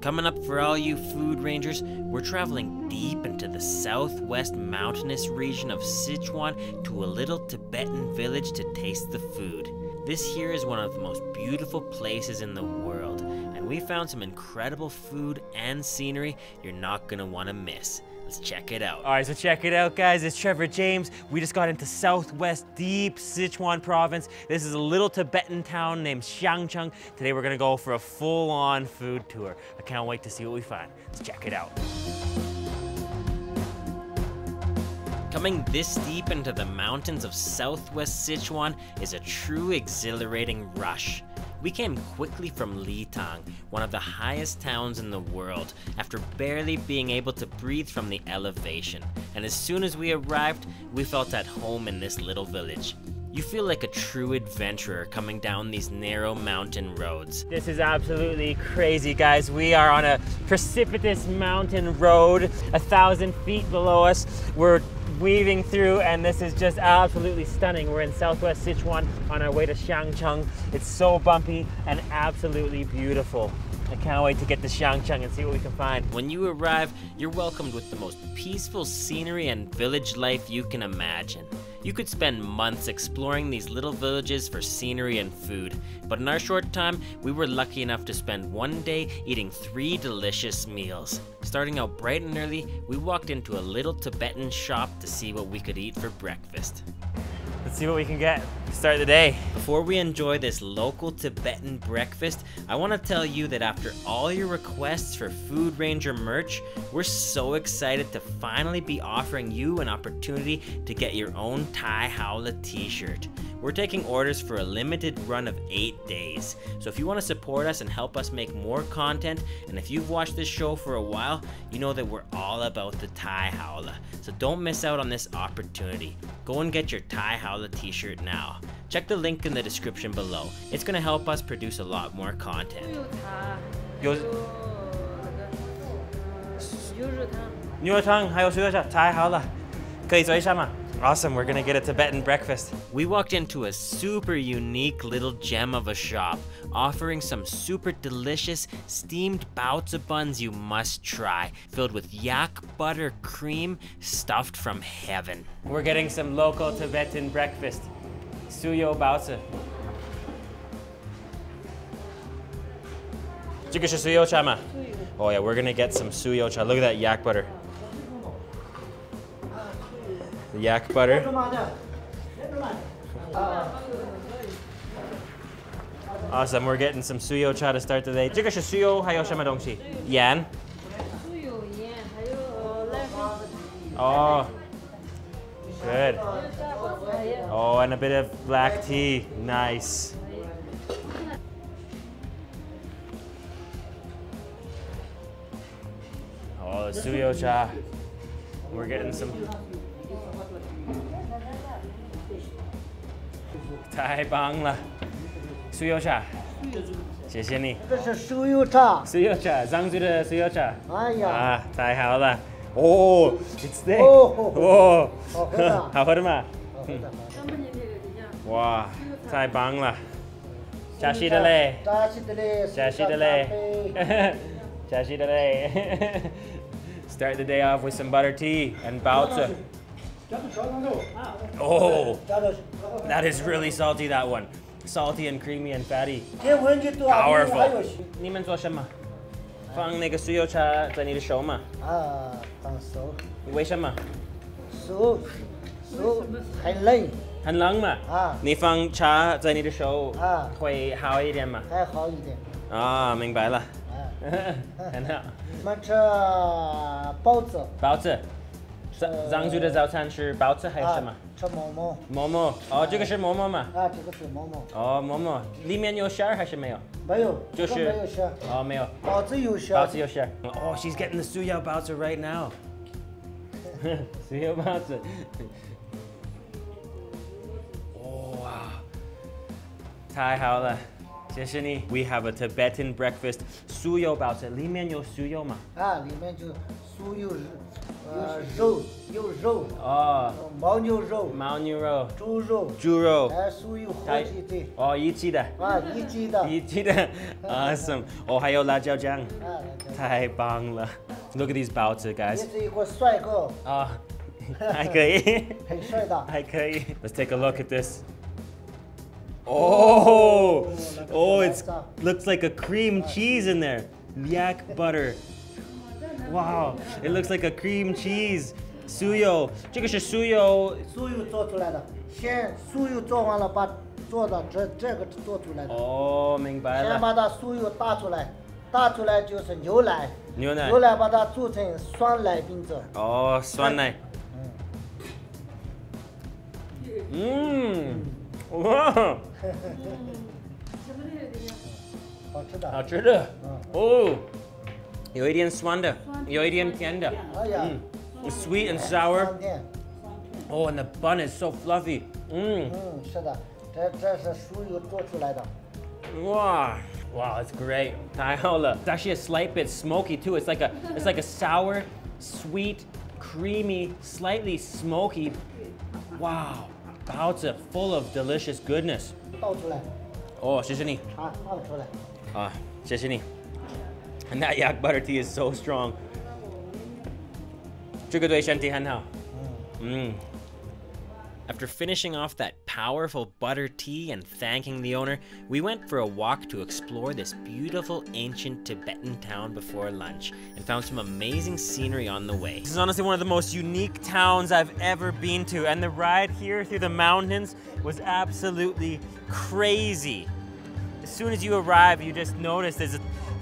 Coming up for all you food rangers, we're traveling deep into the southwest mountainous region of Sichuan to a little Tibetan village to taste the food. This here is one of the most beautiful places in the world, and we found some incredible food and scenery you're not gonna wanna miss. Let's check it out. All right, so check it out, guys. It's Trevor James. We just got into southwest deep Sichuan province. This is a little Tibetan town named Xiangcheng. Today we're gonna go for a full-on food tour. I can't wait to see what we find. Let's check it out. Coming this deep into the mountains of southwest Sichuan is a true exhilarating rush. We came quickly from Litang, one of the highest towns in the world, after barely being able to breathe from the elevation. And as soon as we arrived, we felt at home in this little village. You feel like a true adventurer coming down these narrow mountain roads. This is absolutely crazy, guys. We are on a precipitous mountain road, 1,000 feet below us. We're weaving through, and this is just absolutely stunning. We're in southwest Sichuan on our way to Xiangcheng. It's so bumpy and absolutely beautiful. I can't wait to get to Xiangcheng and see what we can find. When you arrive, you're welcomed with the most peaceful scenery and village life you can imagine. You could spend months exploring these little villages for scenery and food, but in our short time, we were lucky enough to spend one day eating 3 delicious meals. Starting out bright and early, we walked into a little Tibetan shop to see what we could eat for breakfast. Let's see what we can get to start the day. Before we enjoy this local Tibetan breakfast, I want to tell you that after all your requests for Food Ranger merch, we're so excited to finally be offering you an opportunity to get your own Tai Hao Le t-shirt. We're taking orders for a limited run of 8 days. So if you want to support us and help us make more content, and if you've watched this show for a while, you know that we're all about the Tai Hao Le. So don't miss out on this opportunity. Go and get your Tai Hao Le t-shirt now. Check the link in the description below. It's going to help us produce a lot more content. Awesome, we're gonna get a Tibetan breakfast. We walked into a super unique little gem of a shop, offering some super delicious steamed baozi buns you must try, filled with yak butter cream stuffed from heaven. We're getting some local Tibetan breakfast, Suyou Baozi. Suyou Chama. Oh yeah, we're gonna get some Suyou Cha. Look at that yak butter. Yak butter. Awesome, we're getting some Suyou Cha to start the day. Yan. Oh, good. Oh, and a bit of black tea. Nice. Oh, the Suyou Cha. We're getting some Tai Bang La Suyou Cha. Thank you. This is Suyou Cha. Suyou Cha. Zhangzhu de Suyou Cha. Ah, Tai Hao La. Oh, it's there. Oh. How wow. Tai Bang La. Tashi delek. Tashi delek. Tashi delek. Start the day off with some butter tea and baozi. Oh, that is really salty, that one. Salty and creamy and fatty. Powerful. Zhangzhu de Zhaotan shi baozi hai shema? Momo. Momo. Oh, this is momo ma? Ah, this is momo. Oh, momo. Limen you share hai shema? No. Just oh, no. Baozi you share. Baozi you share. Oh, she's getting the Suyou Baozi right now. Suyou Baozi. Oh, wow. Tai Hao Le. We have a Tibetan breakfast. Suyou Baozi. Limen you Suyou ma? Ah, limen you Suyou. 肉，有肉哦，牦牛肉，猪肉，哎，所有活鸡腿哦，一起的 ，awesome， 哦，还有辣椒酱，太棒了 ，Look at these baozi guys， 你是一个帅哥啊，还可以，很帅的，还可以 ，Let's take a look at this。 Oh, oh, it looks like a cream cheese in there. Yak butter. Wow, it looks like a cream cheese. Suyou. This is Suyou. Suyou made. Oh, 明白了。先把它酥油打出来，打出来就是牛奶。牛奶。牛奶把它煮成酸奶冰镇。哦，酸奶。嗯。 哇，好吃的，哦，有一点酸的，有一点甜的，嗯 ，sweet and sour， 哦 ，and the bun is so fluffy， 是的，这是酥油做出来的，哇。 Wow, it's great. Tai Hao Le. It's actually a slight bit smoky too. It's like a sour, sweet, creamy, slightly smoky. Wow. Baozi full of delicious goodness. 倒出来。哦，谢谢你。啊，倒出来。啊，谢谢你。And that yak butter tea is so strong. 这个对身体很好。嗯。After finishing off that powerful butter tea and thanking the owner, we went for a walk to explore this beautiful ancient Tibetan town before lunch and found some amazing scenery on the way. This is honestly one of the most unique towns I've ever been to, and the ride here through the mountains was absolutely crazy. As soon as you arrive, you just notice it's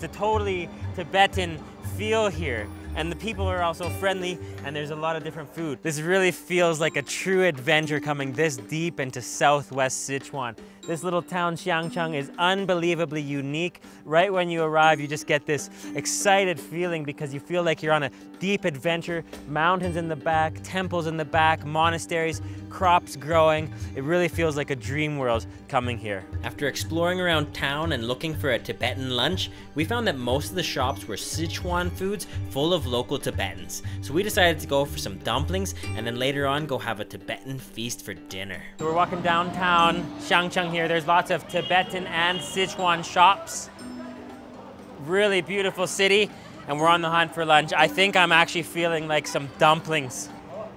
a totally Tibetan feel here. And the people are also friendly, and there's a lot of different food. This really feels like a true adventure coming this deep into southwest Sichuan. This little town, Xiangcheng, is unbelievably unique. Right when you arrive, you just get this excited feeling because you feel like you're on a deep adventure. Mountains in the back, temples in the back, monasteries, crops growing. It really feels like a dream world coming here. After exploring around town and looking for a Tibetan lunch, we found that most of the shops were Sichuan foods full of local Tibetans. So we decided to go for some dumplings and then later on go have a Tibetan feast for dinner. So we're walking downtown Xiangcheng here. There's lots of Tibetan and Sichuan shops. Really beautiful city, and we're on the hunt for lunch. I think I'm actually feeling like some dumplings.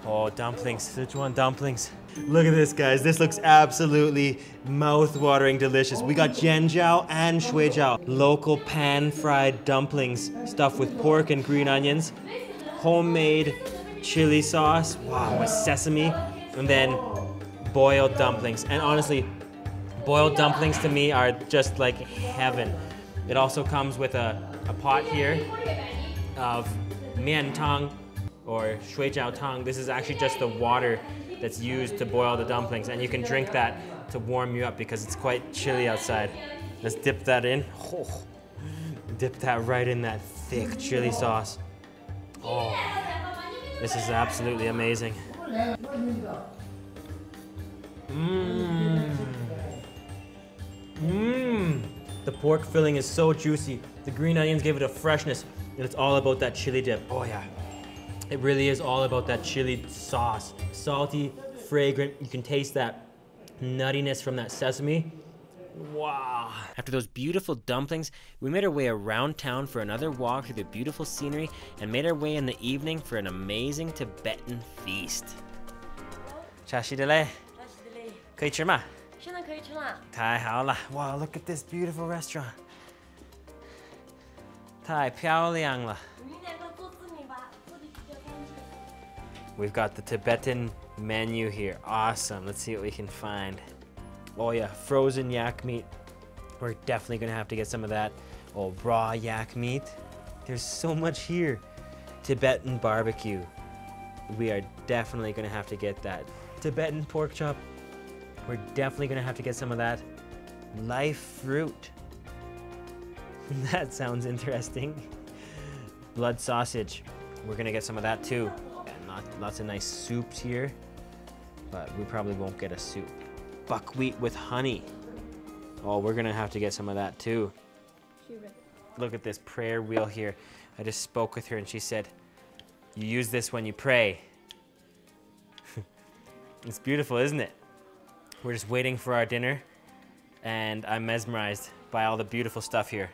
Oh, dumplings, Sichuan dumplings. Look at this, guys. This looks absolutely mouth-watering delicious. We got jian jiao and shui jiao, local pan-fried dumplings stuffed with pork and green onions, homemade chili sauce, wow, with sesame, and then boiled dumplings. And honestly, boiled dumplings to me are just like heaven. It also comes with a pot here of mian tang or shui jiao tang. This is actually just the water that's used to boil the dumplings, and you can drink that to warm you up because it's quite chilly outside. Let's dip that in. Oh, dip that right in that thick chili sauce. Oh, this is absolutely amazing. Mmm. Mmm. The pork filling is so juicy. The green onions give it a freshness, and it's all about that chili dip. Oh yeah. It really is all about that chili sauce. Salty, fragrant, you can taste that nuttiness from that sesame. Wow. After those beautiful dumplings, we made our way around town for another walk through the beautiful scenery and made our way in the evening for an amazing Tibetan feast. Tashi delek. Tashi delek. 现在可以吃了。太好了。Wow, look at this beautiful restaurant. 太漂亮了。 We've got the Tibetan menu here. Awesome, let's see what we can find. Oh yeah, frozen yak meat. We're definitely gonna have to get some of that. Oh, raw yak meat. There's so much here. Tibetan barbecue. We are definitely gonna have to get that. Tibetan pork chop. We're definitely gonna have to get some of that. Live fruit. That sounds interesting. Blood sausage. We're gonna get some of that too. Lots of nice soups here, but we probably won't get a soup. Buckwheat with honey. Oh, we're gonna have to get some of that too. Look at this prayer wheel here. I just spoke with her and she said, You use this when you pray. It's beautiful, isn't it? We're just waiting for our dinner, and I'm mesmerized by all the beautiful stuff here.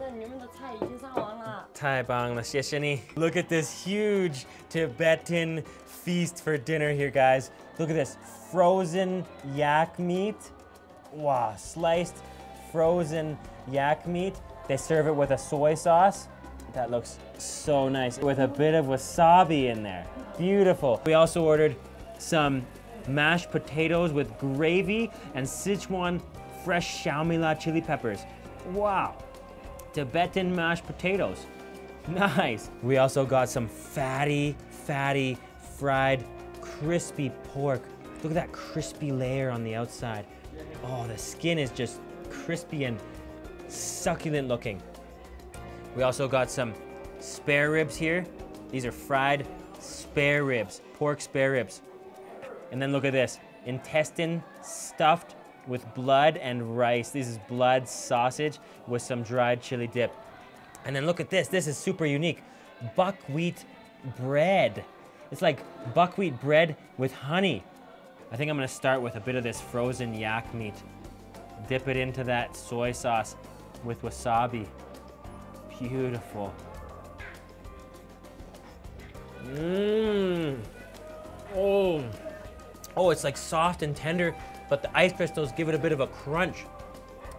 Look at this huge Tibetan feast for dinner here, guys. Look at this, frozen yak meat. Wow, sliced frozen yak meat. They serve it with a soy sauce. That looks so nice, with a bit of wasabi in there. Beautiful. We also ordered some mashed potatoes with gravy and Sichuan fresh xiaomila chili peppers. Wow. Tibetan mashed potatoes. Nice. We also got some fatty, fried, crispy pork. Look at that crispy layer on the outside. Oh, the skin is just crispy and succulent looking. We also got some spare ribs here. These are fried spare ribs, pork spare ribs. And then look at this, intestine stuffed with blood and rice. This is blood sausage with some dried chili dip. And then look at this, this is super unique. Buckwheat bread. It's like buckwheat bread with honey. I think I'm gonna start with a bit of this frozen yak meat. Dip it into that soy sauce with wasabi. Beautiful. Mmm. Oh. Oh, it's like soft and tender, but the ice crystals give it a bit of a crunch.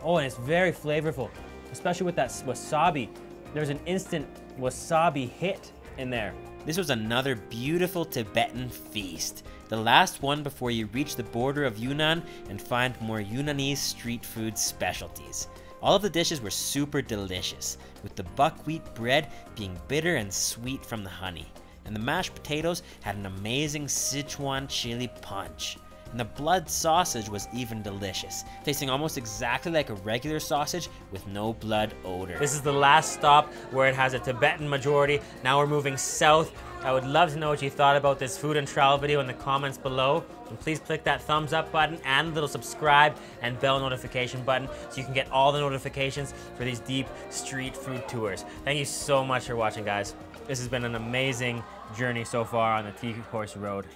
Oh, and it's very flavorful, especially with that wasabi. There's an instant wasabi hit in there. This was another beautiful Tibetan feast, the last one before you reach the border of Yunnan and find more Yunnanese street food specialties. All of the dishes were super delicious, with the buckwheat bread being bitter and sweet from the honey. And the mashed potatoes had an amazing Sichuan chili punch. And the blood sausage was even delicious, tasting almost exactly like a regular sausage with no blood odor. This is the last stop where it has a Tibetan majority. Now we're moving south. I would love to know what you thought about this food and travel video in the comments below. And please click that thumbs up button and the little subscribe and bell notification button so you can get all the notifications for these deep street food tours. Thank you so much for watching, guys. This has been an amazing journey so far on the Tea Horse Road.